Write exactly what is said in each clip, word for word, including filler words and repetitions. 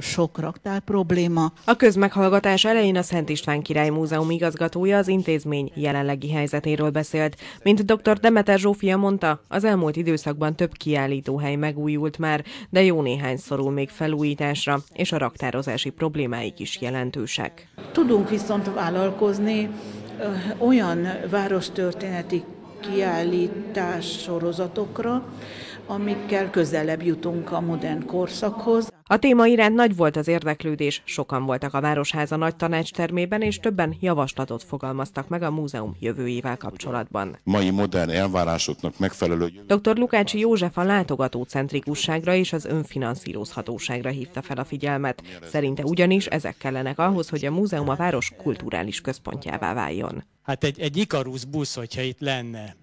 Sok raktár probléma. A közmeghallgatás elején a Szent István Király Múzeum igazgatója az intézmény jelenlegi helyzetéről beszélt. Mint dr. Demeter Zsófia mondta, az elmúlt időszakban több kiállítóhely megújult már, de jó néhány szorul még felújításra, és a raktározási problémáik is jelentősek. Tudunk viszont vállalkozni olyan várostörténeti kiállítás sorozatokra, amikkel közelebb jutunk a modern korszakhoz. A téma iránt nagy volt az érdeklődés, sokan voltak a Városháza nagy tanács termében, és többen javaslatot fogalmaztak meg a múzeum jövőjével kapcsolatban. Mai modern elvárásoknak megfelelő... doktor Lukács József a látogatócentrikusságra és az önfinanszírozhatóságra hívta fel a figyelmet. Szerinte ugyanis ezek kellenek ahhoz, hogy a múzeum a város kulturális központjává váljon. Hát egy, egy Ikarusz busz, hogyha itt lenne.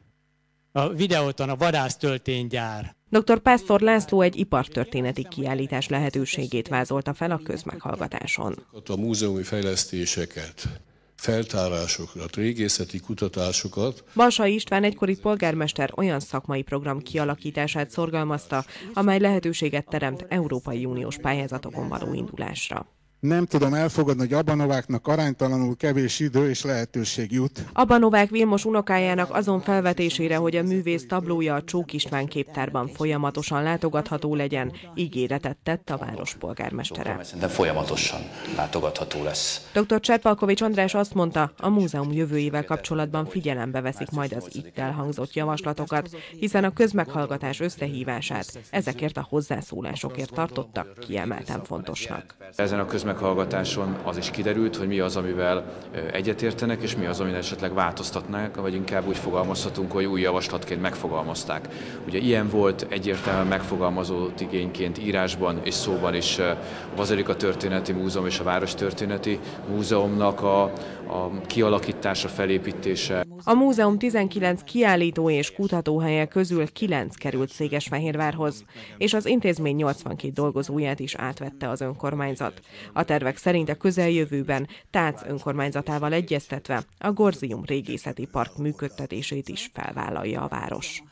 A Videóton a vadásztölténygyár. doktor Pásztor László egy ipartörténeti kiállítás lehetőségét vázolta fel a közmeghallgatáson. A múzeumi fejlesztéseket, feltárásokat, régészeti kutatásokat. Balsai István egykori polgármester olyan szakmai program kialakítását szorgalmazta, amely lehetőséget teremt Európai Uniós pályázatokon való indulásra. Nem tudom elfogadni, hogy Abba Nováknak aránytalanul kevés idő és lehetőség jut. Abba Novák Vilmos unokájának azon felvetésére, hogy a művész tablója a Csók István képtárban folyamatosan látogatható legyen, ígéretet tett a város polgármestere. De folyamatosan látogatható lesz. doktor Csert-Palkovics András azt mondta, a múzeum jövőjével kapcsolatban figyelembe veszik majd az itt elhangzott javaslatokat, hiszen a közmeghallgatás összehívását ezekért a hozzászólásokért tartottak kiemelten fontosnak. Ezen a közmeghallgatáson meghallgatáson az is kiderült, hogy mi az, amivel egyetértenek, és mi az, amit esetleg változtatnák, vagy inkább úgy fogalmazhatunk, hogy új javaslatként megfogalmazták. Ugye ilyen volt egyértelműen megfogalmazott igényként írásban és szóban is a Bazerika Történeti Múzeum és a Várostörténeti Múzeumnak a, a kialakítása, felépítése. A múzeum tizenkilenc kiállító és kutatóhelye közül kilenc került Székesfehérvárhoz, és az intézmény nyolcvankét dolgozóját is átvette az önkormányzat. A tervek szerint a közeljövőben Tác önkormányzatával egyeztetve a Gorzium régészeti park működtetését is felvállalja a város.